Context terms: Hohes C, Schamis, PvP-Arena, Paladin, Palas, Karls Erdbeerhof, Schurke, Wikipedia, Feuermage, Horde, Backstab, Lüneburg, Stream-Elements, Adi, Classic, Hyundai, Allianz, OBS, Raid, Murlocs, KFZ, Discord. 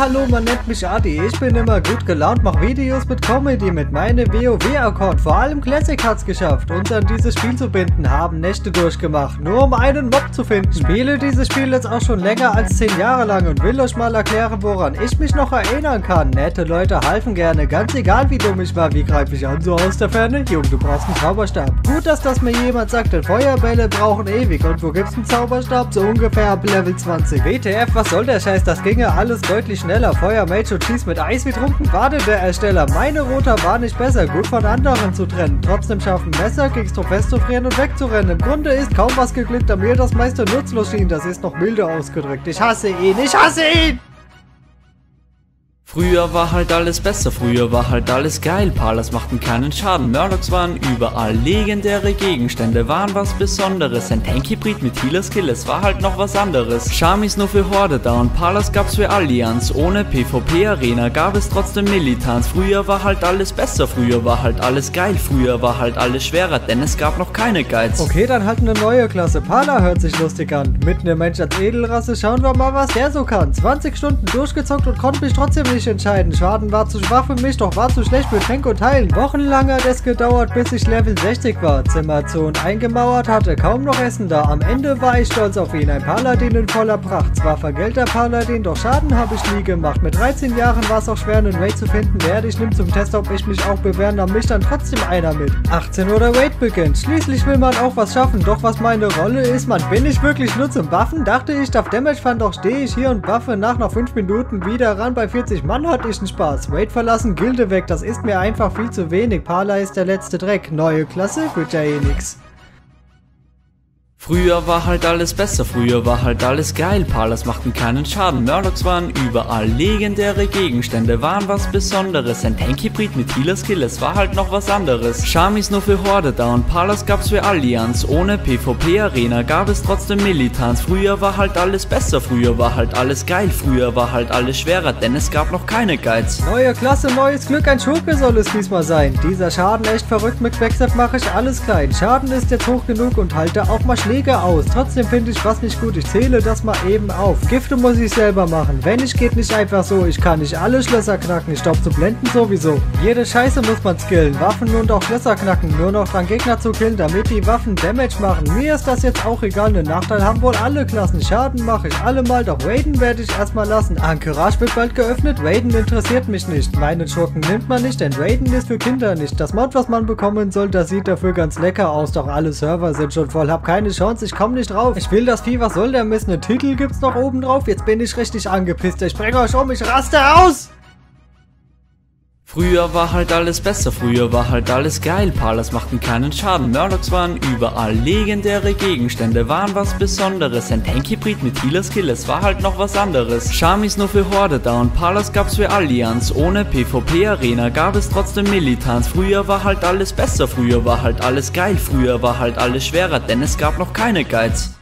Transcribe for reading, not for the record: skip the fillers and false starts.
Hallo, man nennt mich Adi, ich bin immer gut gelaunt, mach Videos mit Comedy, mit meinem WoW-Account, vor allem Classic hat's geschafft, uns an dieses Spiel zu binden, haben Nächte durchgemacht, nur um einen Mob zu finden. Spiele dieses Spiel jetzt auch schon länger als 10 Jahre lang und will euch mal erklären, woran ich mich noch erinnern kann. Nette Leute halfen gerne, ganz egal wie dumm ich war. Wie greife ich an so aus der Ferne? Junge, du brauchst einen Zauberstab. Gut, dass das mir jemand sagt, denn Feuerbälle brauchen ewig und wo gibt's einen Zauberstab? So ungefähr ab Level 20. WTF, was soll der Scheiß, das ginge alles deutlich schneller. Feuermage und schießt mit Eis wie trunken, wartet der Ersteller. Meine Roter war nicht besser, gut von anderen zu trennen. Trotzdem schaffen Messer, ging's drum festzufrieren und wegzurennen. Im Grunde ist kaum was geglückt, da mir das meiste nutzlos schien. Das ist noch milde ausgedrückt. Ich hasse ihn, ich hasse ihn! Früher war halt alles besser, früher war halt alles geil, Palas machten keinen Schaden, Murlocs waren überall, legendäre Gegenstände waren was Besonderes, ein Tank-Hybrid mit Healer-Skill, es war halt noch was anderes. Schamis nur für Horde da und Palas gab's für Allianz, ohne PvP-Arena gab es trotzdem Militanz. Früher war halt alles besser, früher war halt alles geil, früher war halt alles schwerer, denn es gab noch keine Guides. Okay, dann halt eine neue Klasse, Pala hört sich lustig an, mitten im Mensch als Edelrasse, schauen wir mal was der so kann. 20 Stunden durchgezockt und konnte mich trotzdem nicht entscheiden. Schaden war zu schwach für mich, doch war zu schlecht für Tank und Heilen. Wochenlang hat es gedauert, bis ich Level 60 war. Zimmerzone eingemauert, hatte kaum noch Essen da. Am Ende war ich stolz auf ihn, ein Paladin in voller Pracht. Zwar vergelter Paladin, doch Schaden habe ich nie gemacht. Mit 13 Jahren war es auch schwer, einen Raid zu finden. Werde ich nimm zum Test, ob ich mich auch bewähren, nahm mich dann trotzdem einer mit. 18 oder Raid beginnt. Schließlich will man auch was schaffen, doch was meine Rolle ist, man bin ich wirklich nur zum Buffen? Dachte ich, darf Damage fahren, doch stehe ich hier und buffe nach 5 Minuten wieder ran bei 40. Mann, hatte ich einen Spaß. Raid verlassen, Gilde weg, das ist mir einfach viel zu wenig. Pala ist der letzte Dreck. Neue Klasse? Wird ja eh nix. Früher war halt alles besser, früher war halt alles geil, Palas machten keinen Schaden, Murlocs waren überall, legendäre Gegenstände waren was Besonderes, ein Tank-Hybrid mit Healer-Skill, es war halt noch was anderes. Schamis nur für Horde da und Palas gab's für Allianz, ohne PvP-Arena gab es trotzdem Militanz. Früher war halt alles besser, früher war halt alles geil, früher war halt alles schwerer, denn es gab noch keine Guides. Neue Klasse, neues Glück, ein Schurke soll es diesmal sein. Dieser Schaden echt verrückt, mit Backstab mache ich alles klein. Schaden ist jetzt hoch genug und halte auch mal Schläge aus, trotzdem finde ich was nicht gut, ich zähle das mal eben auf. Gifte muss ich selber machen, wenn ich geht nicht einfach so, ich kann nicht alle Schlösser knacken, ich stopp zu blenden sowieso. Jede Scheiße muss man skillen, Waffen und auch Schlösser knacken, nur noch dran Gegner zu killen, damit die Waffen Damage machen. Mir ist das jetzt auch egal, einen Nachteil haben wohl alle Klassen, Schaden mache ich alle mal, doch Raiden werde ich erstmal lassen. Ankerage wird bald geöffnet, Raiden interessiert mich nicht, meinen Schurken nimmt man nicht, denn Raiden ist für Kinder nicht. Das Mod, was man bekommen soll, das sieht dafür ganz lecker aus, doch alle Server sind schon voll, hab keine Chance, ich komme nicht drauf. Ich will das Vieh, was soll der Mist? Einen Titel gibt's noch oben drauf. Jetzt bin ich richtig angepisst. Ich bringe euch um, ich raste aus! Früher war halt alles besser, früher war halt alles geil, Palas machten keinen Schaden, Murlocs waren überall, legendäre Gegenstände waren was Besonderes, ein Tank-Hybrid mit Healer-Skill, es war halt noch was anderes. Schamis nur für Horde da und Palas gab's für Allianz, ohne PvP-Arena gab es trotzdem Militanz. Früher war halt alles besser, früher war halt alles geil, früher war halt alles schwerer, denn es gab noch keine Guides.